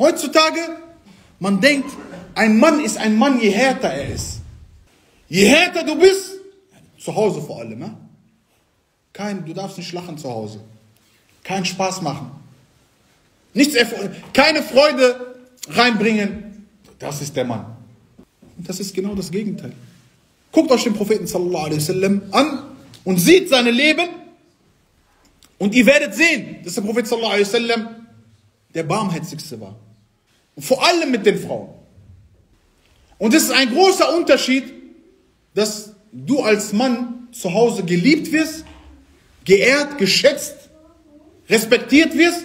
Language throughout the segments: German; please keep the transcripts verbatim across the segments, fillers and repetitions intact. Heutzutage, man denkt, ein Mann ist ein Mann, je härter er ist. Je härter du bist, zu Hause vor allem. Ne? Kein, du darfst nicht lachen zu Hause. Keinen Spaß machen. Nichts, keine Freude reinbringen. Das ist der Mann. Und das ist genau das Gegenteil. Guckt euch den Propheten sallallahu alaihi wasallam an und sieht seine Leben. Und ihr werdet sehen, dass der Prophet sallallahu alaihi wasallam der Barmherzigste war. Und vor allem mit den Frauen. Und es ist ein großer Unterschied, dass du als Mann zu Hause geliebt wirst, geehrt, geschätzt, respektiert wirst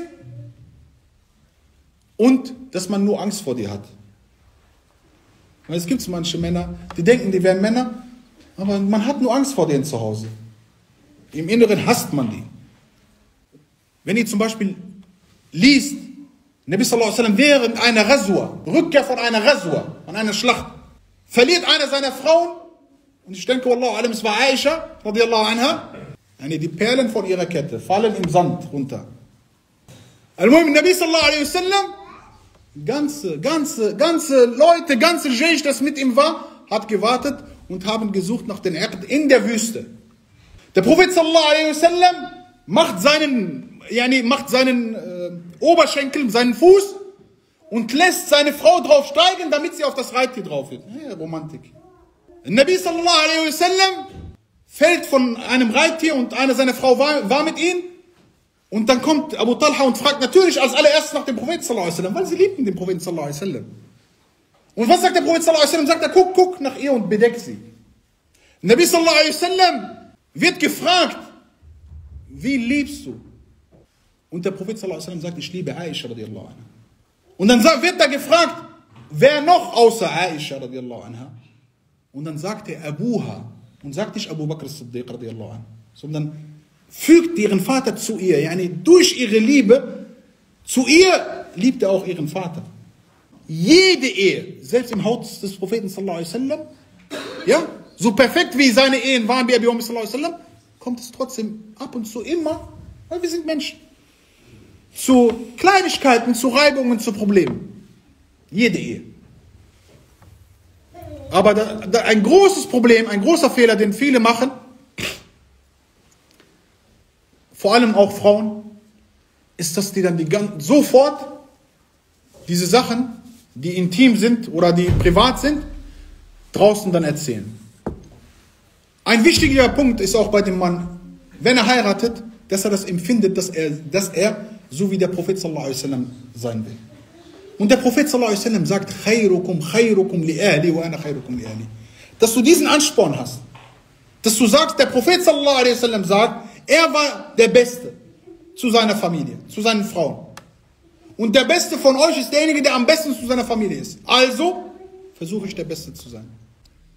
und dass man nur Angst vor dir hat. Weil es gibt manche Männer, die denken, die wären Männer, aber man hat nur Angst vor denen zu Hause. Im Inneren hasst man die. Wenn ihr zum Beispiel liest, Nabi sallallahu alaihi wasallam während einer Ghazwa, Rückkehr von einer Ghazwa, von einer Schlacht, verliert einer seiner Frauen, und ich denke, wallahu alam, es war Aisha, radiallahu anha, die Perlen von ihrer Kette fallen im Sand runter. Al-Mu'min, Nabi sallallahu alaihi wasallam, ganze, ganze, ganze Leute, ganze Jaysh, das mit ihm war, hat gewartet und haben gesucht nach den Erd in der Wüste. Der Prophet sallallahu alaihi wasallam macht seinen Yani macht seinen äh, Oberschenkel, seinen Fuß und lässt seine Frau drauf steigen, damit sie auf das Reittier drauf wird. Hey, Romantik. Der Nabi sallallahu alaihi wasallam fällt von einem Reittier und eine seiner Frau war, war mit ihm. Und dann kommt Abu Talha und fragt natürlich als allererstes nach dem Propheten sallallahu alaihi wasallam, weil sie liebten den Propheten sallallahu alaihi wasallam. Und was sagt der Prophet sallallahu alaihi wasallam? Sagt er, guck, guck nach ihr und bedeckt sie. Der Nabi sallallahu alaihi wasallam wird gefragt, wie liebst du? Und der Prophet sallallahu alaihi wasallam sagt, ich liebe Aisha radiallahu anha. Und dann wird da gefragt, wer noch außer Aisha radiallahu anha? Und dann sagt er Abuha. Und sagt nicht Abu Bakr al-Siddiq radiallahu anha, sondern fügt ihren Vater zu ihr. Yani durch ihre Liebe zu ihr liebt er auch ihren Vater. Jede Ehe, selbst im Haus des Propheten sallallahu alaihi wasallam, ja, so perfekt wie seine Ehen waren bei Abi Bakr sallallahu alaihi wasallam, kommt es trotzdem ab und zu immer, weil wir sind Menschen, zu Kleinigkeiten, zu Reibungen, zu Problemen. Jede Ehe. Aber da, da ein großes Problem, ein großer Fehler, den viele machen, vor allem auch Frauen, ist, dass die dann die, sofort diese Sachen, die intim sind oder die privat sind, draußen dann erzählen. Ein wichtiger Punkt ist auch bei dem Mann, wenn er heiratet, dass er das empfindet, dass er, dass er so wie der Prophet sallallahu alaihi wasallam sein will. Und der Prophet sallallahu alaihi wasallam sagt, khairukum khairukum li ahli wa ana khairukum li ahli. Dass du diesen Ansporn hast. Dass du sagst, der Prophet sallallahu alaihi wasallam sagt, er war der Beste zu seiner Familie, zu seinen Frauen. Und der Beste von euch ist derjenige, der am besten zu seiner Familie ist. Also versuche ich der Beste zu sein.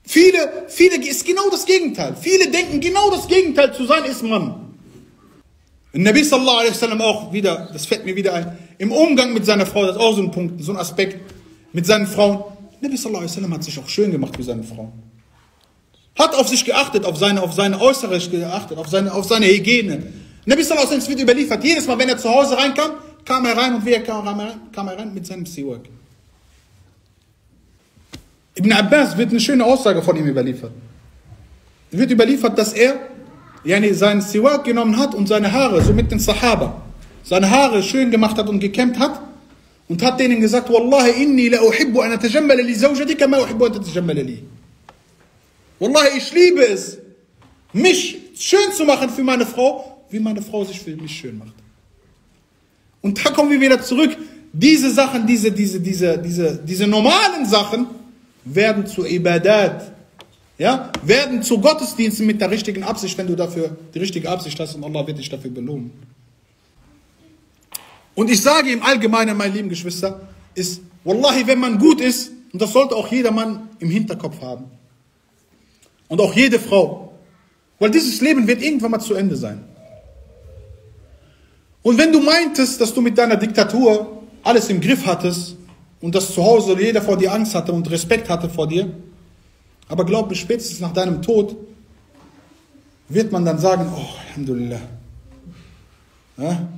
Viele, viele ist genau das Gegenteil. Viele denken, genau das Gegenteil zu sein ist Mann. Und Nabi sallallahu alaihi wasallam auch wieder, das fällt mir wieder ein, im Umgang mit seiner Frau, das ist auch so ein Punkt, so ein Aspekt, mit seinen Frauen. Nabi sallallahu alaihi wasallam hat sich auch schön gemacht für seine Frauen. Hat auf sich geachtet, auf seine, auf seine Äußeres geachtet, auf seine, auf seine Hygiene. Nabi sallallahu alaihi wasallam wird überliefert, jedes Mal, wenn er zu Hause reinkam, kam er rein und wie er kam, kam er rein mit seinem Siwak. Ibn Abbas wird eine schöne Aussage von ihm überliefert. Er wird überliefert, dass er Yani seinen Siwak genommen hat und seine Haare, so mit den Sahaba, seine Haare schön gemacht hat und gekämmt hat und hat denen gesagt, Wallahi inni la uhibbu an atajammala li zawjatika ma uhibbu an tatajammala li. Wallahi, ich liebe es, mich schön zu machen für meine Frau, wie meine Frau sich für mich schön macht. Und da kommen wir wieder zurück. Diese Sachen, diese, diese, diese, diese, diese normalen Sachen werden zu Ibadat. Ja, werden zu Gottesdiensten mit der richtigen Absicht, wenn du dafür die richtige Absicht hast und Allah wird dich dafür belohnen. Und ich sage im Allgemeinen, meine lieben Geschwister, ist, Wallahi, wenn man gut ist, und das sollte auch jeder Mann im Hinterkopf haben. Und auch jede Frau. Weil dieses Leben wird irgendwann mal zu Ende sein. Und wenn du meintest, dass du mit deiner Diktatur alles im Griff hattest und dass zu Hause jeder vor dir Angst hatte und Respekt hatte vor dir, aber glaub mir, spätestens nach deinem Tod wird man dann sagen, oh, Alhamdulillah. Ja?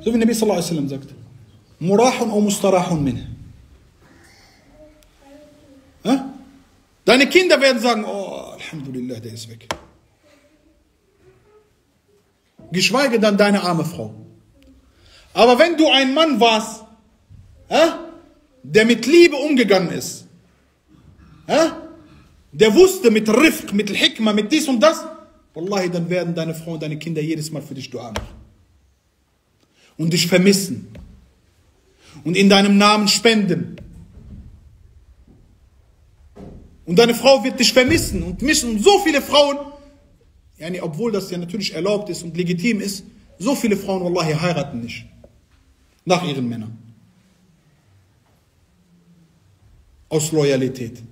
So wie Nabi sallallahu alaihi wasallam sagt, مرَاحٌ أو مُسْتَرَاحٌ منه. Ja? Deine Kinder werden sagen, oh, Alhamdulillah, der ist weg. Geschweige dann deine arme Frau. Aber wenn du ein Mann warst, ja, der mit Liebe umgegangen ist, ja, der wusste mit Rifq, mit Hikma, mit dies und das, wallahi, dann werden deine Frau und deine Kinder jedes Mal für dich Dua machen. Und dich vermissen. Und in deinem Namen spenden. Und deine Frau wird dich vermissen und missen. Und so viele Frauen, yani, obwohl das ja natürlich erlaubt ist und legitim ist, so viele Frauen, wallahi, heiraten nicht. Nach ihren Männern. Aus Loyalität.